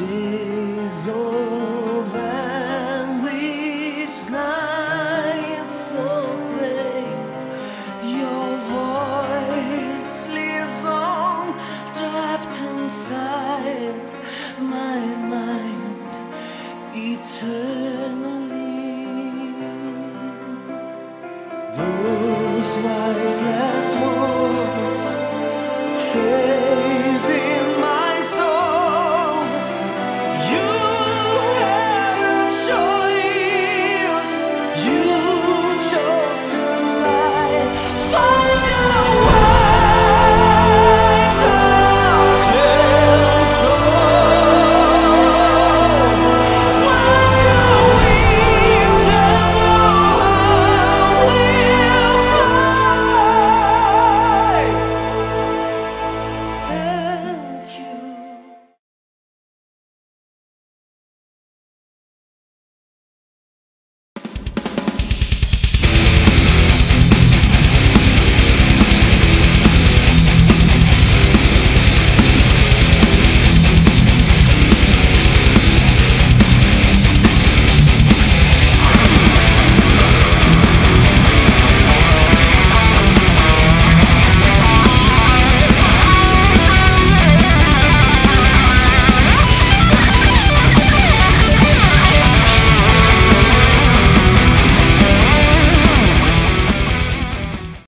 Days of anguish, nights of pain. Your voiceless song trapped inside my mind eternally. Those wise last words faded.